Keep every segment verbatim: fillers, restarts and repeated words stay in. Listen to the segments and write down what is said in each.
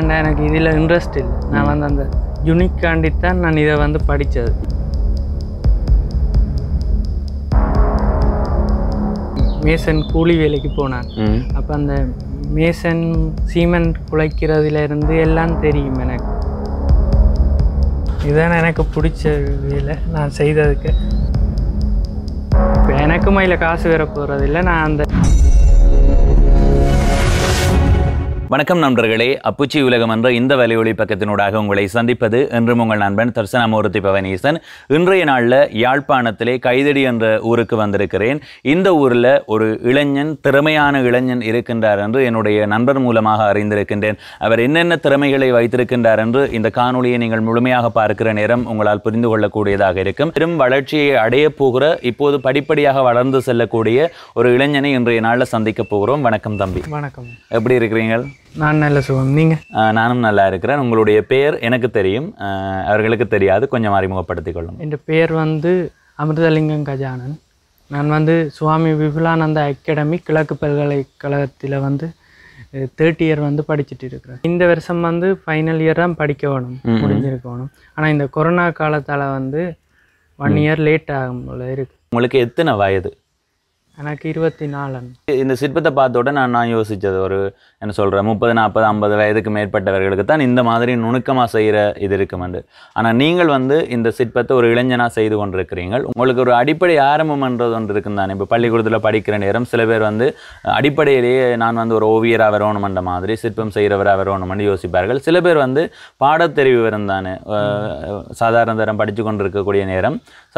Interest ना वो अनिका नान वो पड़ता मेसन कूली वेले की पोना अब मेसन सीमेंट कुछ पिछच वेले ना कासुरा ना अ வணக்கம் நண்பர்களே அப்புச்சி உலகம் என்ற இந்த வலையொலி பக்கத்தினூடாக உங்களை சந்திப்பது என்று உங்கள் நண்பன் தர்சனமூர்த்தி பவனீசன் இன்றைய நாள்ல யாழ்ப்பாணத்திலே கைதடி என்ற ஊருக்கு வந்திருக்கிறேன் இந்த ஊர்ல ஒரு இளைஞன் திறமையான இளைஞன் இருக்கின்றார் என்று என்னுடைய நண்பர் மூலமாக அறிந்திருக்கிறேன் அவர் என்னென்ன திறமைகளை வைத்திருக்கிறார் என்று இந்த காணொளியை நீங்கள் முழுமையாக பார்க்கிற நேரம் உங்களால் புரிந்து கொள்ள கூடியதாக இருக்கும் பெரும் வளர்ச்சியை அடைய போகிற இப்போது படிப்படியாக வளர்ந்து செல்லக்கூடிய ஒரு இளைஞனை இன்றைய நாள்ல சந்திக்க போகிறோம் வணக்கம் தம்பி வணக்கம் எப்படி இருக்கீங்க நான் நல்ல சுகம் நீங்க நானும் நல்லா இருக்கேன் உங்களுடைய பேர் எனக்கு தெரியும் அவங்களுக்கு தெரியாது கொஞ்சம் அறிமுகப்படுத்தி கொள்ளுங்க இந்த பேர் வந்து அமிர்தலிங்கம் கஜானன் நான் வந்து சுவாமி விபுலானந்த அகாடமி கிழக்கு பல்கலைக்கழகத்தில வந்து थर्ड இயர் வந்து படிச்சிட்டு இருக்கேன் இந்த வருஷம் வந்து ஃபைனல் இயர் தான் படிக்கணும் முடிஞ்சிருக்கணும் ஆனா இந்த கொரோனா காலத்தால வந்து वन இயர் லேட் ஆகும்ல இருக்கு உங்களுக்கு எத்தனை வயது सिपते पाता ना ना योजित और मुपद वयद मेरी नुणुक इतमें आना नहीं सिपते और इलेजना को अड़पे आरमें पलिकूत पड़क नेर सब पे वो अड़पे ना वो ओवियर वरण मादी सिपमरा वरण योजिपार सब पे वो पाड़ते साधारण तरह पड़को नेर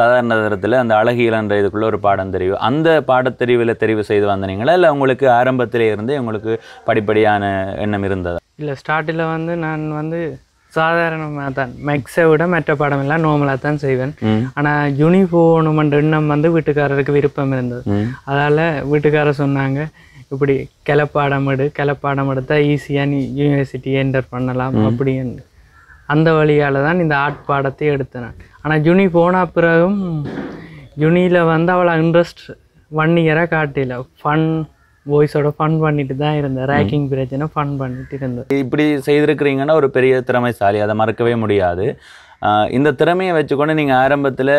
साधारण तरह अंत अलग और पाड़म अंत தெரிவிலே தெரிவு செய்து வந்தீங்களா இல்ல உங்களுக்கு ஆரம்பத்திலே இருந்தே உங்களுக்கு படிப்படியான எண்ணம் இருந்ததா இல்ல ஸ்டார்ட்ல வந்து நான் வந்து சாதாரணமா தான் மேக்ஸை விட மற்ற பாடம் எல்லாம் நார்மலா தான் செய்வேன் ஆனா யூனிஃபார்ம் என்ற எண்ணம் வந்து வீட்டுக்காரருக்கு விருப்பம் இருந்தது அதனால வீட்டுக்காரர் சொன்னாங்க இப்படி கலப்பாடம் எடு கலப்பாடம் எடுத்தா ஈஸியா நீ யுனிவர்சிட்டி என்டர் பண்ணலாம் அப்படி அந்த வழியால தான் இந்த ஆர்ட் பாடத்தை எடுத்தேன் ஆனா யூனி போன பிறகும் யூனில வந்து அவள இன்ட்ரஸ்ட் वन इयर काटल फन वॉयसोड फन पड़िटे रैकिंग प्रच्न फन पड़े इप्ली और तिरमशाली मरकर मुड़ा இந்த திறமையை வெச்சுக்கொண்டு நீங்க ஆரம்பத்துல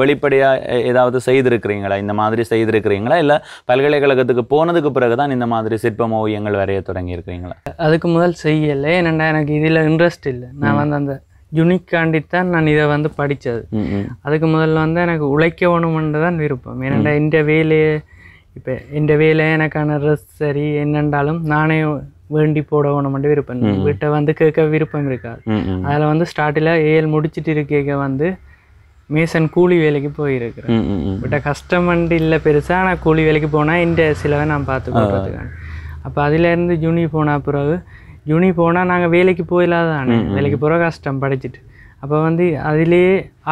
வெளிப்படையா ஏதாவது செய்திருக்கீங்களா இந்த மாதிரி செய்திருக்கீங்களா இல்ல பல்கலைக்கழகத்துக்கு போனதுக்கு பிறகு தான் இந்த மாதிரி சிற்பம் ஓவியங்கள் வரைய தொடங்கி இருக்கீங்களா அதுக்கு முதல் செய்யல என்னடா எனக்கு இதுல இன்ட்ரஸ்ட் இல்ல நான் வந்து அந்த யூனிக்காண்டி தான் நான் இத வந்து படிச்சது அதுக்கு முதல்ல வந்து எனக்கு உழைக்கணும்னு தான் விருப்பம் என்னடா இந்த வேலைய இப்ப இந்த வேலைய எனக்கான ரிஸ் சரி என்னண்டாலும் நானே வேண்டி போடணும்னு விருப்பம் வீட்டை வந்து கேட்க விருப்பம் இருக்காது அதனால வந்து ஸ்டார்ட்ல ஏஎல் முடிச்சிட்டு இருக்கேங்க வந்து மேசன் கூலி வேலைக்கு போய் இருக்கறேன் பட் கஸ்டமண்ட் இல்ல பெருசான கூலி வேலைக்கு போனா இந்த சிலவே நான் பாத்து போறதுக்கான அப்ப அதில இருந்து யூனி போனா பிறகு யூனி போனா நாங்க வேலைக்கு போயிலாதானே வேலைக்கு போற கஷ்டம் படிச்சிட்டு அப்ப வந்து அதிலே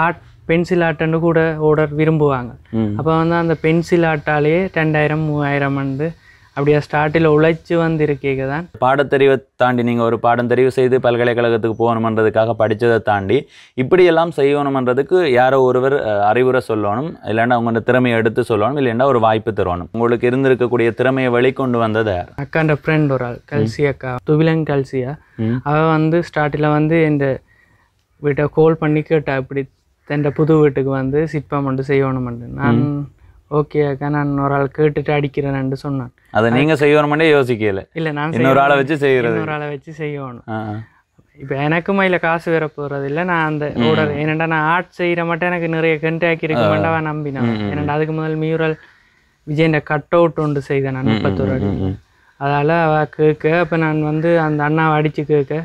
ஆர்ட் பென்சில் ஆர்ட்னு கூட ஆர்டர் விரும்புவாங்க அப்ப வந்து அந்த பென்சில் ஆர்ட்டாலே ரெண்டாயிரம் மூவாயிரம் வந்து அப்படியே ஸ்டார்ட்ல உழைச்சு வந்திருக்கீங்க தான் பாடத்தறிவை தாண்டி நீங்க ஒரு பாடந்தறிவு செய்து பல்கலைக்கழகத்துக்கு போகணும்ன்றதுக்காக படிச்சதை தாண்டி இப்படி எல்லாம் செய்யணும்ன்றதுக்கு யாரோ ஒருவர் அறிவுரை சொல்லணும் இல்லன்னா அவங்களோட திறமையை எடுத்து சொல்லணும் இல்லன்னா ஒரு வாய்ப்பு தரணும் உங்களுக்கு இருந்திருக்க கூடிய திறமையை வெளிக்கொண்டு வந்தது அக்காண்ட ஃப்ரெண்ட் ஒரு கல்சியாக்கா துவிலன் கல்சியா அவ வந்து ஸ்டார்ட்ல வந்து இந்த வீட்டை கால் பண்ணி கேட்டா இப்படி தன்னோட புது வீட்டுக்கு வந்து சிற்பம் வந்து செய்யணும்னு நான் ஓகே அக்கா நான் ஒரு ஆள் கேட்டுட்டு அடிக்கிறேன்னு சொன்னான் அத நீங்க செய்யணும்னே யோசிக்கல இல்ல நான் இன்னொரு ஆளை வச்சு செய்யறது இன்னொரு ஆளை வச்சு செய்யணும் இப்போ எனக்கு மைல காசு வேற போறது இல்ல நான் அந்த ஆர்டர் என்னடா நான் ஆர்ட் செய்யற மாட்டே எனக்கு நிறைய கண்டாக்ட் இருக்கு மண்டவா நம்பினா என்னடா அதுக்கு முதல்ல மியூரல் விஜயண்ட கட் அவுட் ஒன்று செய்தேன் நான் முப்பத்தொரு அடி அதால கேக்க அப்ப நான் வந்து அந்த அண்ணாவை அடிச்சு கேக்க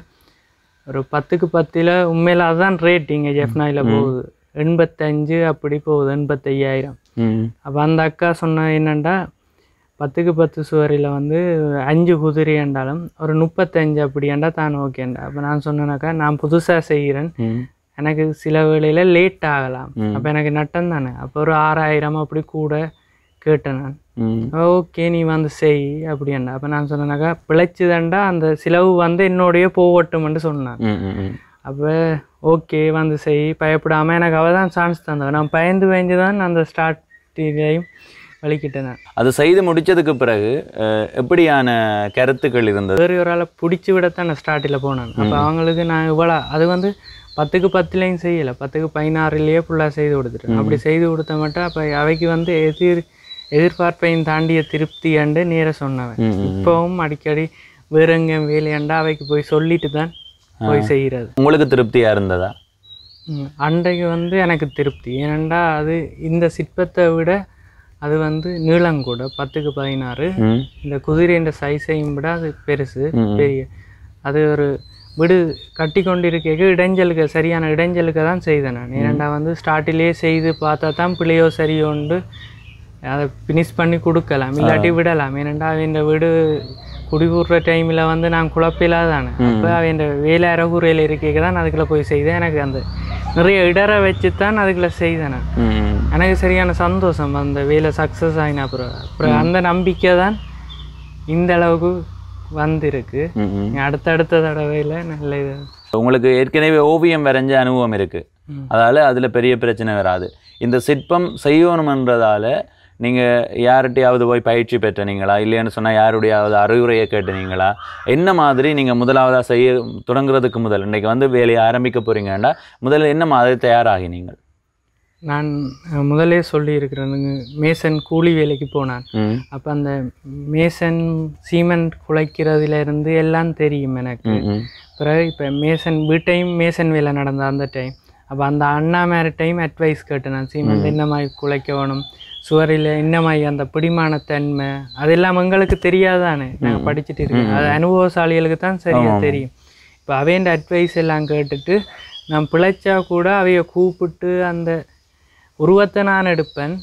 ஒரு பத்துக்கு பத்துல உண்மையில அதான் ரேட்டிங் ஜெஃப்னாயில போகுது எண்பத்தஞ்சு அப்படி போகுது எண்பத்தையாயிரம் அப்போ அந்த அக்கா சொன்ன என்னண்டா பத்துக்கு பத்து சுவரில் வந்து அஞ்சு குதிரை என்றாலும் ஒரு முப்பத்தஞ்சு அப்படியாண்டா தான் ஓகேண்டா அப்போ நான் சொன்னேனாக்கா நான் புதுசாக செய்கிறேன் எனக்கு சில வேளையில் லேட் ஆகலாம் அப்போ எனக்கு நட்டம் தானே அப்போ ஒரு ஆறாயிரம் அப்படி கூட கேட்டேன் நான் ஓகே நீ வந்து செய் அப்படியாண்டா அப்போ நான் சொன்னேனாக்கா பிழைச்சுதாண்டா அந்த சிலவு வந்து என்னோடைய போகட்டும்னு சொன்னான் அப்போ ஓகே வந்து செய் பயப்படாமல் எனக்கு அவள் தான் சான்ஸ் தந்தவன் நான் பயந்து பயந்து தான் அந்த ஸ்டார்ட் வலிக்கிட்டேன். அது செய்து முடிச்சதுக்கு பிறகு எப்படியான கருத்துக்கள் இருந்தது? வேறு ஒரு ஆளை பிடிச்சி விடத்தான் நான் ஸ்டார்டில் போனேன். அப்போ அவங்களுக்கு நான் இவ்வளோ அது வந்து பத்துக்கு பத்துலேயும் செய்யலை, பத்துக்கு பதினாறுலேயே ஃபுல்லாக செய்து கொடுத்துட்டேன். அப்படி செய்து கொடுத்த மட்டும் அப்போ அவைக்கு வந்து எதிர் எதிர்பார்ப்பையும் தாண்டிய திருப்தி என்று நேர சொன்னவன். இப்போவும் அடிக்கடி வேறு எங்கே வேலையாண்டா அவைக்கு போய் சொல்லிட்டு தான் போய் செய்கிறது. உங்களுக்கு திருப்தியாக இருந்ததா? அன்றைக்கு வந்து எனக்கு திருப்தி. ஏனண்டா அது இந்த சிற்பத்தை விட அது வந்து நீளம் கூட, பத்துக்கு பதினாறு, இந்த குதிரைன்ற சைஸையும் விட அது பெருசு, பெரிய. அது ஒரு வீடு கட்டி கொண்டிருக்க இடைஞ்சலுக்கு, சரியான இடைஞ்சலுக்கு தான் செய்தேன் நான். ஏனண்டா வந்து ஸ்டார்டிலே செய்து பார்த்தா தான் பிள்ளையோ சரியோண்டு அதை ஃபினிஷ் பண்ணி கொடுக்கலாம், இல்லாட்டி விடலாம். ஏனண்டா இந்த வீடு குடிபுற டைமில் வந்து நான் குழப்பில்லாத தானே, அப்போ அவன் வேலை அரகுறையில் இருக்க தான் அதுக்குள்ளே போய் செய்தேன். எனக்கு அந்த நிறைய இடரை வச்சு தான் அதுக்குள்ளே செய்தேன் நான். எனக்கு சரியான சந்தோஷம் அந்த வேலை சக்ஸஸ் ஆகினா. அப்புறம் அப்புறம் அந்த நம்பிக்கை தான் இந்த அளவுக்கு வந்திருக்கு. அடுத்தடுத்த தடவையில் நல்ல இது. உங்களுக்கு ஏற்கனவே ஓவியம் வரைஞ்ச அனுபவம் இருக்குது, அதால் அதில் பெரிய பிரச்சனை வராது. இந்த சிற்பம் செய்யணுமன்றதால் நீங்கள் யார்கிட்டையாவது போய் பயிற்சி பெற்றனீங்களா, இல்லைன்னு சொன்னால் யாருடையாவது அறிவுரையை கேட்டனீங்களா? என்ன மாதிரி நீங்கள் முதலாவதாக செய்ய தொடங்குறதுக்கு முதல் இன்றைக்கி வந்து வேலையை ஆரம்பிக்க போகிறீங்கன்னா முதல்ல என்ன மாதிரி தயாராகினீங்க? நான் முதலே சொல்லியிருக்கிறேனுங்க, மேசன் கூலி வேலைக்கு போனான். அப்போ அந்த மேசன் சீமெண்ட் குலைக்கிறதுலேருந்து எல்லாம் தெரியும் எனக்கு. பிறகு இப்போ மேசன் வீட்டையும் மேசன் வேலை நடந்தால் அந்த டைம், அப்போ அந்த அண்ணா மேரி டைம் அட்வைஸ் கேட்டேன். சீமெண்ட் என்ன மாதிரி குலைக்க வேணும், சுவரில் என்ன மாதிரி அந்த பிடிமான தன்மை, அதெல்லாம் எங்களுக்கு தெரியாதானே, நாங்கள் படிச்சுட்டு இருக்கோம். அது அனுபவசாலிகளுக்கு தான் சரியாக தெரியும். இப்போ அவையண்ட அட்வைஸ் எல்லாம் கேட்டுட்டு நான் பிழைச்சா கூட அவைய கூப்பிட்டு அந்த உருவத்தை நான் எடுப்பேன்,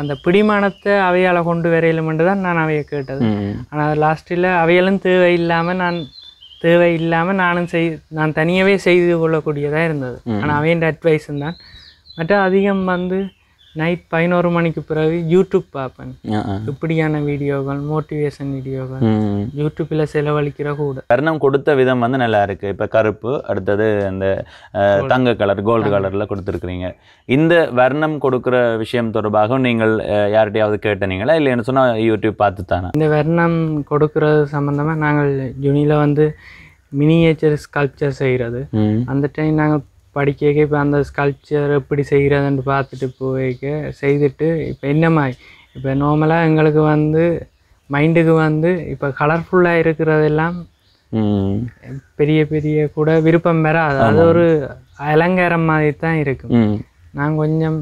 அந்த பிடிமானத்தை அவையால் கொண்டு வரையிலுமென்று தான் நான் அவையை கேட்டது. ஆனால் லாஸ்ட்டில் அவையெல்லாம் தேவை இல்லாமல் நான் தேவை இல்லாமல் நானும் செய் நான் தனியாகவே செய்து கொள்ளக்கூடியதாக இருந்தது. ஆனால் அவையண்ட அட்வைஸும் தான். மற்ற அதிகம் வந்து நைட் பதினோரு மணிக்கு பிறகு யூடியூப் பார்ப்பேன். இப்படியான வீடியோக்கள், மோட்டிவேஷன் வீடியோக்கள் யூடியூப்பில் செலவழிக்கிற கூட. வர்ணம் கொடுத்த விதம் வந்து நல்லா இருக்குது. இப்போ கருப்பு, அடுத்தது அந்த தங்க கலர், கோல்டு கலரில் கொடுத்துருக்குறீங்க. இந்த வர்ணம் கொடுக்குற விஷயம் தொடர்பாக நீங்கள் யார்கிட்டையாவது கேட்டனீங்களா, இல்லைன்னு சொன்னால் யூடியூப் பார்த்து தானே? இந்த வர்ணம் கொடுக்குறது சம்மந்தமாக நாங்கள் ஜூனியில் வந்து மினியேச்சர் ஸ்கல்ப்சர் செய்கிறது. அந்த டைம் நாங்கள் படிக்க இப்போ அந்த ஸ்கல்ப்சர் எப்படி செய்கிறதுன்னு பார்த்துட்டு போய்க்க செய்துட்டு இப்போ என்னம்மா இப்போ நார்மலாக எங்களுக்கு வந்து மைண்டுக்கு வந்து இப்போ கலர்ஃபுல்லாக இருக்கிறதெல்லாம் பெரிய பெரிய கூட விருப்பம் வராது, அது ஒரு அலங்காரம் மாதிரி தான் இருக்கும். நான் கொஞ்சம்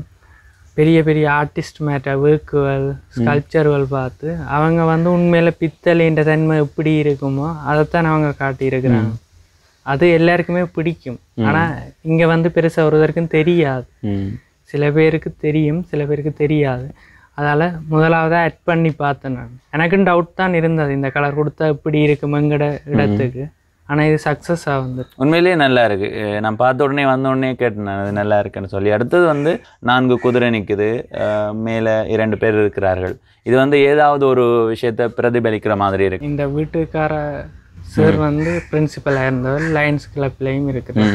பெரிய பெரிய ஆர்டிஸ்ட் மேட்ட ஒர்க்குகள், ஸ்கல்ப்சர்கள் பார்த்து அவங்க வந்து உண்மையில பித்தளைன்ற தன்மை எப்படி இருக்குமோ அதைத்தான் அவங்க காட்டியிருக்கிறாங்க. அது எல்லாருக்குமே பிடிக்கும். ஆனால் இங்கே வந்து பெருசாக ஒருவருக்கும் தெரியாது, சில பேருக்கு தெரியும், சில பேருக்கு தெரியாது. அதால் முதலாவதாக ஆட் பண்ணி பார்த்தேன் நான். எனக்கும் டவுட் தான் இருந்தது, இந்த கலர் கொடுத்தா இப்படி இருக்குமேங்கிற இடத்துக்கு. ஆனால் இது சக்ஸஸாக வந்துட்டு உண்மையிலேயே நல்லா இருக்குது. நான் பார்த்த உடனே வந்த உடனே கேட்டேன் அது நல்லா இருக்குன்னு சொல்லி. அடுத்தது வந்து நான்கு குதிரை நிற்குது, மேலே இரண்டு பேர் இருக்கிறார்கள். இது வந்து ஏதாவது ஒரு விஷயத்தை பிரதிபலிக்கிற மாதிரி இருக்குது. இந்த வீட்டுக்கார சார் வந்து பிரின்சிபலாக இருந்தவர், லயன்ஸ் கிளப்லையும் இருக்கிறார்.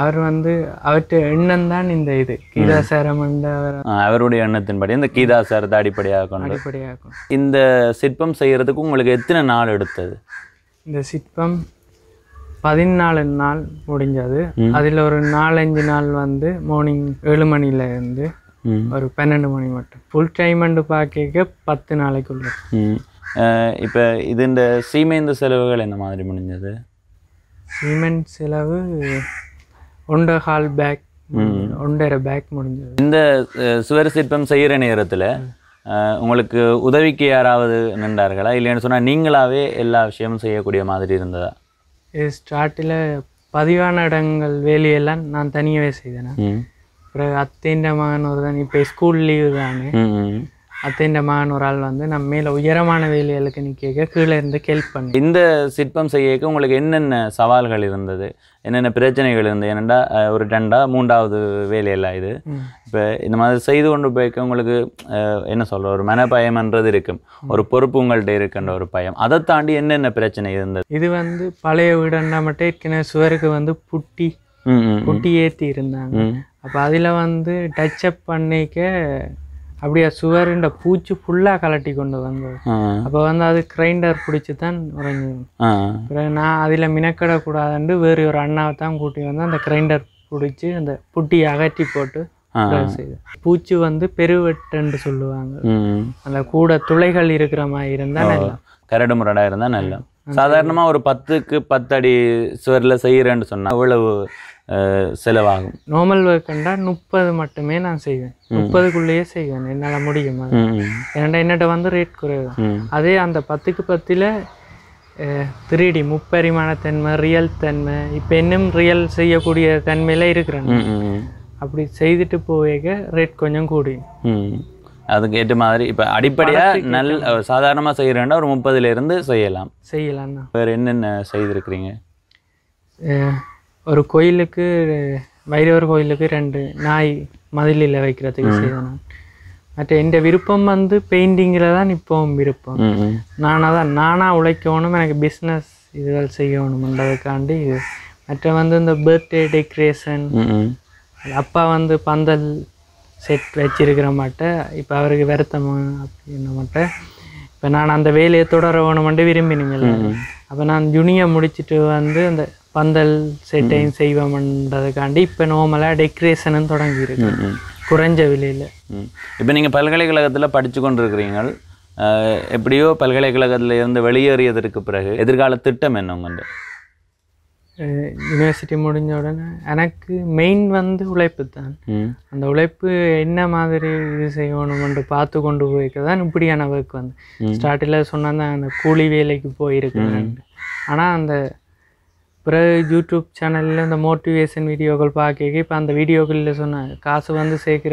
அவர் வந்து அவர்கிட்ட எண்ணம் தான் இந்த இது கீதாசாரம் என்ற அவர் அவருடைய எண்ணத்தின்படி இந்த கீதாசாரத்தை அடிப்படையாக அடிப்படையாகும். இந்த சிற்பம் செய்கிறதுக்கு உங்களுக்கு எத்தனை நாள் எடுத்தது? இந்த சிற்பம் பதினாலு நாள் முடிஞ்சது. அதில் ஒரு நாலஞ்சு நாள் வந்து மார்னிங் ஏழு மணிலேருந்து ஒரு பன்னெண்டு மணி மட்டும். ஃபுல் டைம் அண்டு பார்க்க பத்து நாளைக்குள்ள. இப்போ இது இந்த சீமெண்ட் செலவுகள் என்ன மாதிரி முடிஞ்சது? சீமெண்ட் செலவு ஒன்றரை ஹால் பேக், ஒன்றரை பேக் முடிஞ்சது. இந்த சுவர் சிற்பம் செய்கிற நேரத்தில் உங்களுக்கு உதவிக்கு யாராவது நின்றார்களா, இல்லைன்னு சொன்னால் நீங்களாவே எல்லா விஷயமும் செய்யக்கூடிய மாதிரி இருந்ததா? இது ஸ்டார்டில் பதிவான இடங்கள் வேலையெல்லாம் நான் தனியாகவே செய்தேன். அப்புறம் அத்தைண்ட மகன் ஒரு தான் இப்போ ஸ்கூல் லீவு தானே, அத்தைண்ட மகன் ஒரு ஆள் வந்து நம்ம மேலே உயரமான வேலைகளுக்கு நிற்க கீழே இருந்து ஹெல்ப் பண்ணி. இந்த சிற்பம் செய்யக்க உங்களுக்கு என்னென்ன சவால்கள் இருந்தது, என்னென்ன பிரச்சனைகள் இருந்தது? என்னென்னா ஒரு ரெண்டா மூன்றாவது வேலையெல்லாம் இது. இப்போ இந்த மாதிரி செய்து கொண்டு போய்க்க உங்களுக்கு என்ன சொல்கிற ஒரு மனப்பயம்ன்றது இருக்கும், ஒரு பொறுப்பு உங்கள்கிட்ட இருக்கின்ற ஒரு பயம். அதை தாண்டி என்னென்ன பிரச்சனை இருந்தது? இது வந்து பழைய வீடுன்னா மட்டும் ஏற்கனவே சுவருக்கு வந்து புட்டி புட்டி ஏற்றி இருந்தாங்க. அப்போ அதில் வந்து டச்சப் பண்ணிக்க अब सुवर पूछ फुला कलटी को अब वो ग्राइंडर पिछड़ी तन उ ना अनकूड़ा वे अन्नावटी वह ग्राइंडर पिछड़ी अटी अगटी पूछ वो पेवटे अूड़ तुलेगा करड़ मुरड़ा ना साधारण और पत्क पत्ड़ी सुवर से செலவாகும் நார்மல் வர்க் கண்டா முப்பது மட்டுமே நான் செய்வேன் முப்பது குள்ளேயே செய்வேன் என்னால முடியும் என்னடா என்னட்ட வந்து ரேட் குறைவு அதே அந்த பத்துக்கு பத்து ல த்ரீ டி முப்பரிமாண தன்மை ரியல் தன்மை இப்ப இன்னும் ரியல் செய்ய கூடிய தன்மையில இருக்கறாங்க அப்படி செய்துட்டு போவேக ரேட் கொஞ்சம் கூடும் அதுக்கு ஏத்த மாதிரி இப்ப அடிப்படையா நல்ல சாதாரணமா செய்யறேன்னா ஒரு முப்பது ல இருந்து செய்யலாம் செய்யலாம் வேற என்னென்ன செய்து இருக்கீங்க और कोयिलुक्कु वैरवर कोयिलुक्कु रेंडु नाय मदिलिल वैक्किरदुक्कु सेयना मत्त एंड विरुप्पम वंदु पेंटिंगिल तान इप्पोवुम विरुप्पम नाना तान नाना उलैक्कणुम एनक्कु बिज़नेस इदुगल सेयणुमன்றதுக்காண்டி மற்ற வந்து இந்த बर्थडे डेकोरेशन அப்பா வந்து பந்தல் செட் வெச்சிருக்கிற மாட்ட இப்ப அவருக்கு வரதமா அப்படின மாட்ட இப்ப நான் அந்த வேலைய தொடரவணும்ன்றே விரும்பினீங்கல்ல அப்ப நான் ஜூனியர் முடிச்சிட்டு வந்து அந்த पंदल सेटेन सेवमன்றதுக்காண்டி இப்ப நார்மலா டெக்கரேஷனும் தொடங்கி இருக்கு குறஞ்ச விலையில இப்போ நீங்க பல்கலைக்கழகத்துல படிச்சு கொண்டிருக்கீங்க எப்படியோ பல்கலைக்கழகத்துல இருந்து வெளியேறியதற்கு பிறகு எதிர்கால திட்டம் என்ன உங்க யுனிவர்சிட்டி முடிஞ்ச உடனே எனக்கு மெயின் வந்து உழைப்பு தான் அந்த உழைப்பு என்ன மாதிரி இது செய்யணும்னு பார்த்து கொண்டு போய்க்க தான் இப்படியான வர்க் வந்து ஸ்டார்ட்ல சொன்னா அந்த கூலி வேலைக்கு போய் இருக்கேன் ஆனா அந்த पर यूट्यूब चैनल मोटिवेशन वीडियो पाक वीडियो का सैक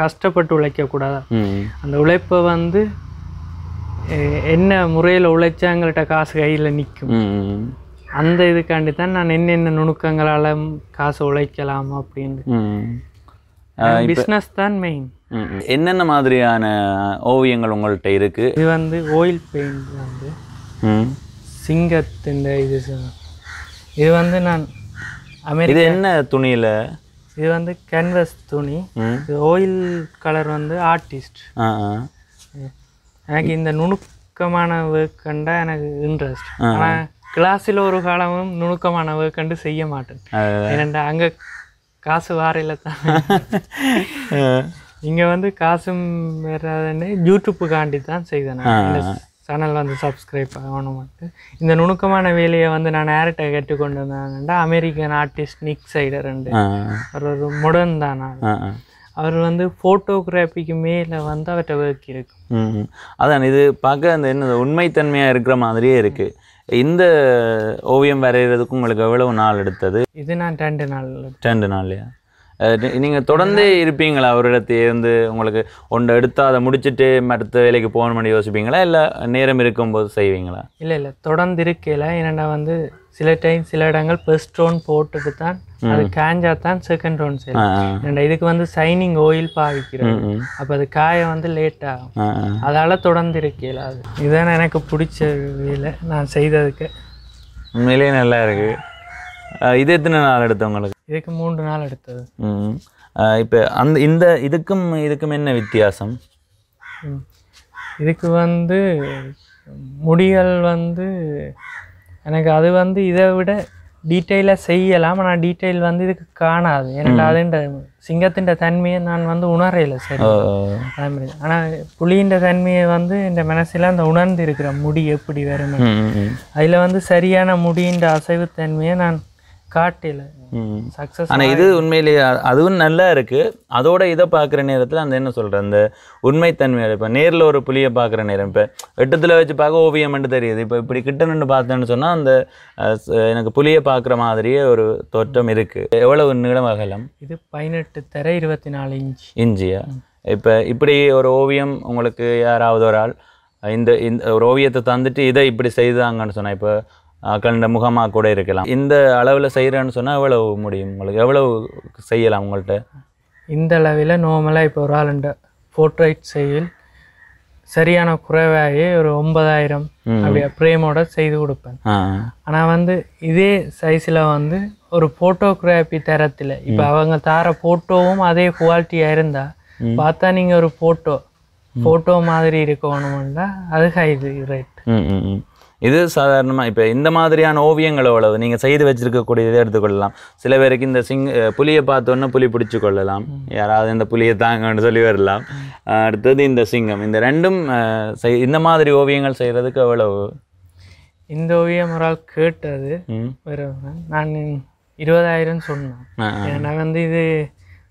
कष्ट उड़ा अप मुचा कासु कई निकाटी तक ना नुणुक कासु उला अब बिजनेस मेन என்னென்ன மாதிரியான ஓவியங்கள் உங்கள்ட்ட இருக்கு இது வந்து oil paint வந்து சிங்கத்தின் இது இது வந்து நான் அமெரிக்க இது என்ன துணியில இது வந்து கேன்வாஸ் துணி இது oil கலர் வந்து ஆர்டிஸ்ட் ஆ எனக்கு இந்த நுணுக்கமான work கண்டா எனக்கு இன்ட்ரஸ்ட் ஆனா கிளாஸ்ல ஒரு காலமும் நுணுக்கமான work கண்டு செய்ய மாட்டேன் ஏன்னா அங்க காசு வாரில தான் இங்க வந்து காசும் வேறனே YouTube காண்டி தான் செய்தேன் சேனல் வந்து சப்ஸ்கிரைப் பண்ணனும்ட்டு இந்த நுணுக்கமான வேலையை வந்து நான் நேரட்ட கேட்டு கொண்டேன்னா அமெரிக்கன் ஆர்டிஸ்ட் நிக் சைடர் ரெண்டு ஒரு மாடர்ன் தானா அவர் வந்து போட்டோகிராஃபிக்கு மேல வந்து அவட்ட வர்க் இருக்கு அதான் இது பாக்க அந்த என்ன உண்மை தன்மையா இருக்கிற மாதிரியே இருக்கு இந்த ஓவியம் வரையிறதுக்கு உங்களுக்கு எவ்வளவு நாள் எடுத்தது இது நான் ரெண்டு நாள் ரெண்டு நாள்லயா நீங்க தொடர்ந்து இருப்பீங்களா அவருடத்தே இருந்து உங்களுக்கு ஒண்ணு எடுத்து அத முடிச்சிட்டு மற்ற வேலைக்கு போகணும் அப்படி யோசிப்பீங்களா இல்ல நேரம் இருக்கும்போது செய்வீங்களா இல்ல இல்ல தொடர்ந்து இருக்கேல என்னடா வந்து சில டைம் சில இடங்கள் ஃபர்ஸ்ட் ரவுண்ட் போட்டுட்டு தான் அது காஞ்சா தான் செகண்ட் ரவுண்ட் செய்யணும் என்னடா இதுக்கு வந்து சைனிங் oil பாவிக்கிறோம் அப்ப அது காய வந்து லேட் ஆகும் அதால தொடர்ந்து இருக்கேல இதுதான் எனக்கு பிடிச்ச வேலை நான் செய்ததுக்கு உண்மையிலே நல்லா இருக்கு இது எத்தனை நாள் எடுத்து உங்களுக்கு இதுக்கு மூன்று நாள் எடுத்தது ம் இப்போ அந்த இந்த இதுக்கும் இதுக்கும் என்ன வித்தியாசம் இதுக்கு வந்து முடிகள் வந்து எனக்கு அது வந்து இதை விட டீடைலா செய்யலாம் நான் டீடைல் வந்து இதுக்கு காணாது ஏன்னா அதண்ட சிங்கத்தின் தன்மையை நான் வந்து உணரல சரி ஆனா புலியின் தன்மையை வந்து இந்த மனசுல அந்த உணர்ந்து இருக்கிற முடி எப்படி வரும் அதுல வந்து சரியான முடியின் அசைவு தன்மையை நான் காட்டில சக்சஸ் انا இது உண்மையிலே அதுவும் நல்லா இருக்கு அதோட இத பாக்குற நேரத்துல அந்த என்ன சொல்ற அந்த உண்மை தன்மை இப்ப நேர்ல ஒரு புளிய பாக்குற நேரம் இப்ப எட்டத்துல வெச்சு பாக்க ஓவியம் வந்து தெரியுது இப்ப இப்படி கிட்ட நின்னு பார்த்தேன்னு சொன்னா அந்த எனக்கு புளிய பாக்குற மாதிரியே ஒரு தோற்றம் இருக்கு எவ்வளவு நீளம் அகலம் இது பதினெட்டு தரை இருபத்தி நான்கு இன்ச் இன்ச்சியா இப்ப இப்படி ஒரு ஓவியம் உங்களுக்கு யாராவது ஒரு ஆள் இந்த ஒரு ஓவியத்தை தந்துட்டு இத இப்படி செய்தாங்கன்னு சொன்னா இப்ப ஆகண்ட முகமா கூட இருக்கலாம் இந்த அளவுல செய்யறேன்னு சொன்னா எவ்வளவு முடியும் உங்களுக்கு எவ்வளவு செய்யலாம் உங்கள்ட்ட இந்த அளவுல நார்மலா இப்ப ஒரு ஆளுண்ட போர்ட்ரைட் செய்யல் சரியான குறைவாயே ஒரு ஒன்பதாயிரம் அப்படியே பிரேமோட செய்து கொடுப்பேன் ஆனா வந்து இதே சைஸ்ல வந்து ஒரு போட்டோகிராஃபி தரத்துல இப்ப அவங்க தார போட்டோவும் அதே குவாலிட்டியா இருந்தா பார்த்தா நீங்க ஒரு போட்டோ போட்டோ மாதிரி இருக்கணும்ல அது ஹை ரேட். இது சாதாரணமாக இப்போ இந்த மாதிரியான ஓவியங்கள் அவ்வளவு நீங்கள் செய்து வச்சிருக்கக்கூடிய இதை எடுத்துக்கொள்ளலாம். சில பேருக்கு இந்த சிங் புலியை பார்த்தோன்னா புலி பிடிச்சு கொள்ளலாம், யாராவது இந்த புலியை தாங்கன்னு சொல்லி வரலாம். அடுத்தது இந்த சிங்கம், இந்த ரெண்டும் இந்த மாதிரி ஓவியங்கள் செய்கிறதுக்கு எவ்வளவு? இந்த ஓவியம் ஒரு ஆள் கேட்டது நான் இருபதாயிரம் சொன்னேன். ஏன்னா வந்து இது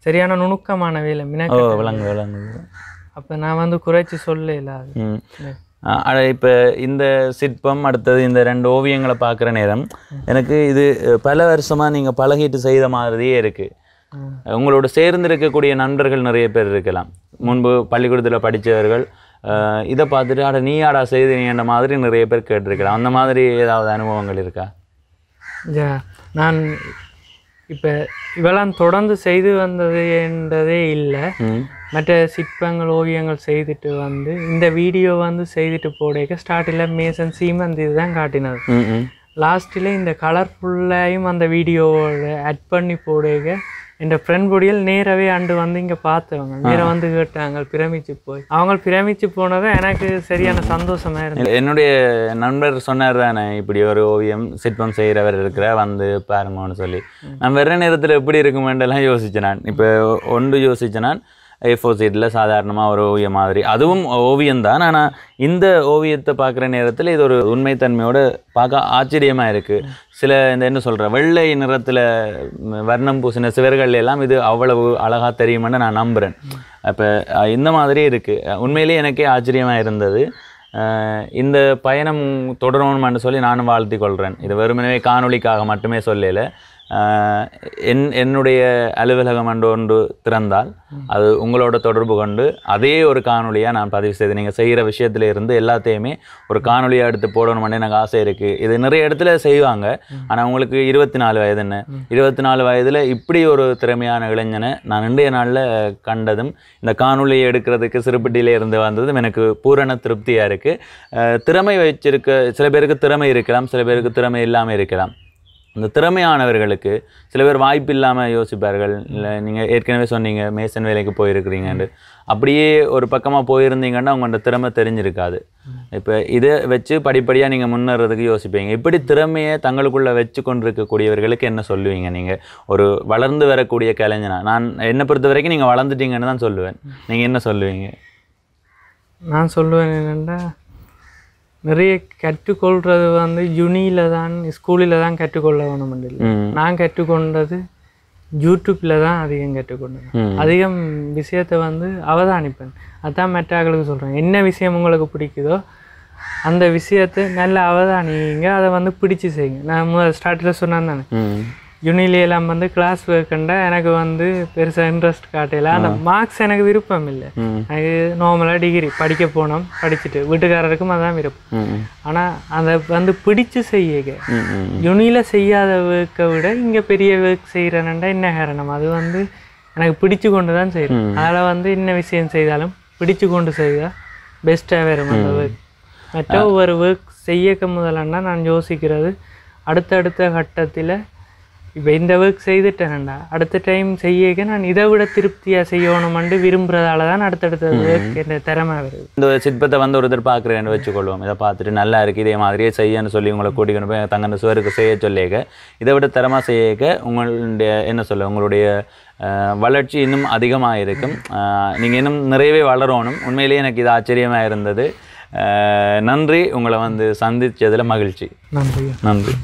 சரியான நுணுக்கமான வேலை மினக்கு, அப்போ நான் வந்து குறைச்சி சொல்ல இல்லாது. ஆனால் இப்போ இந்த சிற்பம் அடுத்தது இந்த ரெண்டு ஓவியங்களை பார்க்குற நேரம் எனக்கு இது பல வருஷமாக நீங்கள் பழகிட்டு செய்த மாதிரியே இருக்குது. உங்களோட சேர்ந்து இருக்கக்கூடிய நண்பர்கள் நிறைய பேர் இருக்கலாம், முன்பு பள்ளிக்கூடத்தில் படித்தவர்கள் இதை பார்த்துட்டு ஆட நீ ஆடா செய்து நீன்ற மாதிரி நிறைய பேர் கேட்டிருக்கலாம். அந்த மாதிரி ஏதாவது அனுபவங்கள் இருக்கா? நான் இப்போ இவெல்லாம் தொடர்ந்து செய்து வந்ததுன்றதே இல்லை. மற்ற சிற்பங்கள் ஓவியங்கள் செய்துட்டு வந்து இந்த வீடியோ வந்து செய்துட்டு போடைக்க ஸ்டார்டில் மேசன் சீமந்த் இது தான் காட்டினது. லாஸ்ட்டில் இந்த கலர்ஃபுல்லையும் அந்த வீடியோவோட ஆட் பண்ணி போடைக்க என் ஃப்ரெண்ட் பொடியில் நேரவே அண்டு வந்து இங்கே பார்த்தவங்க நேராக வந்து கேட்டாங்க பிரமிச்சு போய். அவங்க பிரமிச்சு போனது எனக்கு சரியான சந்தோஷமாக இருந்தது. என்னுடைய நண்பர் சொன்னார் தானே இப்படி ஒரு ஓவியம் சிற்பம் செய்கிறவர் இருக்கிற வந்து பாருங்கன்னு சொல்லி. நான் வேறு நேரத்தில் எப்படி இருக்குமெண்டெல்லாம் யோசித்தேன். நான் இப்போ ஒன்று யோசித்தேன், நான் ஏ ஃபோர் சீட்டில் சாதாரணமாக ஒரு ஓவியம் மாதிரி, அதுவும் ஓவியம்தான். ஆனால் இந்த ஓவியத்தை பார்க்குற நேரத்தில் இது ஒரு உண்மைத்தன்மையோடு பார்க்க ஆச்சரியமாக இருக்குது. சில இந்த என்ன சொல்கிறேன் வெள்ளை நிறத்தில் வர்ணம் பூசின சிவர்கள் எல்லாம் இது அவ்வளவு அழகாக தெரியுமென்னு நான் நம்புகிறேன். அப்போ இந்த மாதிரி இருக்குது, உண்மையிலேயே எனக்கே ஆச்சரியமாக இருந்தது. இந்த பயணம் தொடரணும்னு சொல்லி நானும் வாழ்த்தி கொள்கிறேன். இது வெறுமனவே காணொலிக்காக மட்டுமே சொல்லலை. என் என்னுடைய அலுவலகம் அன்று ஒன்று திறந்தால் அது உங்களோட தொடர்பு கொண்டு அதே ஒரு காணொலியாக நான் பதிவு செய்து நீங்கள் செய்கிற விஷயத்துல இருந்து எல்லாத்தையுமே ஒரு காணொலியாக எடுத்து போடணும்னே எனக்கு ஆசை இருக்குது. இது நிறைய இடத்துல செய்வாங்க, ஆனால் உங்களுக்கு இருபத்தி நாலு வயதுன்னு இருபத்தி நாலு வயதில் இப்படி ஒரு திறமையான இளைஞனை நான் இன்றைய நாளில் கண்டதும் இந்த காணொலியை எடுக்கிறதுக்கு சிறுபட்டியில இருந்து வந்ததும் எனக்கு பூரண திருப்தியாக இருக்குது. திறமை வச்சிருக்க சில பேருக்கு திறமை இருக்கலாம், சில பேருக்கு திறமை இல்லாமல் இருக்கலாம். இந்த திறமையானவர்களுக்கு சில பேர் வாய்ப்பு இல்லாமல் யோசிப்பார்கள். இல்லை நீங்கள் ஏற்கனவே சொன்னீங்க மேசன் வேலைக்கு போயிருக்கிறீங்கன்னு, அப்படியே ஒரு பக்கமாக போயிருந்தீங்கன்னா உங்களோட திறமை தெரிஞ்சிருக்காது. இப்போ இதை வச்சு படிப்படியாக நீங்கள் முன்னேறதுக்கு யோசிப்பீங்க. இப்படி திறமையை தங்களுக்குள்ளே வச்சு கொண்டிருக்கக்கூடியவர்களுக்கு என்ன சொல்லுவீங்க நீங்கள் ஒரு வளர்ந்து வரக்கூடிய கலைஞனா? நான் என்னை பொறுத்த வரைக்கும் நீங்கள் வளர்ந்துட்டீங்கன்னு தான் சொல்லுவேன். நீங்கள் என்ன சொல்லுவீங்க? நான் சொல்லுவேன் என்னென்னா நிறைய கற்றுக்கொள்வது வந்து யூனியில் தான் ஸ்கூலில் தான் கற்றுக்கொள்ள வேணும் இல்லை. நான் கற்றுக்கொண்டது யூடியூப்பில் தான் அதிகம் கற்றுக்கொண்டேன். அதிகம் விஷயத்தை வந்து அவதானிப்பேன். அதுதான் மற்றவர்களுக்கு சொல்கிறேன், என்ன விஷயம் உங்களுக்கு பிடிக்குதோ அந்த விஷயத்தை நல்லா அவதானிங்க, அதை வந்து பிடிச்சி செய்யுங்க. நான் முதல் ஸ்டார்டில் சொன்னேன் தானே யூனிலாம் வந்து கிளாஸ் ஒர்க்குண்டா எனக்கு வந்து பெருசாக இன்ட்ரெஸ்ட் காட்டல. அந்த மார்க்ஸ் எனக்கு விருப்பம் இல்லை. எனக்கு நார்மலாக டிகிரி படிக்க போனோம், படிச்சுட்டு வீட்டுக்காரருக்கும் அதான் விருப்பம். ஆனால் அதை வந்து பிடிச்சு செய்ய யூனியில் செய்யாத ஒர்க்கை விட இங்கே பெரிய ஒர்க் செய்கிறேன்டா என்ன காரணம், அது வந்து எனக்கு பிடிச்சு கொண்டு தான் செய்கிறேன். அதில் வந்து என்ன விஷயம் செய்தாலும் பிடிச்சு கொண்டு செய்தால் பெஸ்ட்டாக வரும் அந்த ஒர்க். மற்ற ஒவ்வொரு ஒர்க் செய்யக்க முதலன்னா நான் யோசிக்கிறது அடுத்தடுத்த கட்டத்தில் இப்போ இந்த ஒர்க் செய்துட்டேன்டா அடுத்த டைம் செய்ய நான் இதை விட திருப்தியாக செய்யணும்னு விரும்புகிறதால தான் அடுத்தடுத்த ஒர்க் என்ன திறமை வருது. இந்த சிற்பத்தை வந்து ஒருத்தர் பார்க்குறேன்னு வச்சுக்கொள்வோம், இதை பார்த்துட்டு நல்லா இருக்குது இதே மாதிரியே செய்யன்னு சொல்லி உங்களை கூட்டிக்கணும் போய் தங்க அந்த சுவருக்கு செய்ய சொல்லிக்க இதை விட திறமாக செய்யக்க உங்களுடைய என்ன சொல்ல உங்களுடைய வளர்ச்சி இன்னும் அதிகமாக இருக்கும். நீங்கள் இன்னும் நிறையவே வளரணும். உண்மையிலேயே எனக்கு இது ஆச்சரியமாக இருந்தது. நன்றி, உங்களை வந்து சந்தித்ததில் மகிழ்ச்சி. நன்றி நன்றி.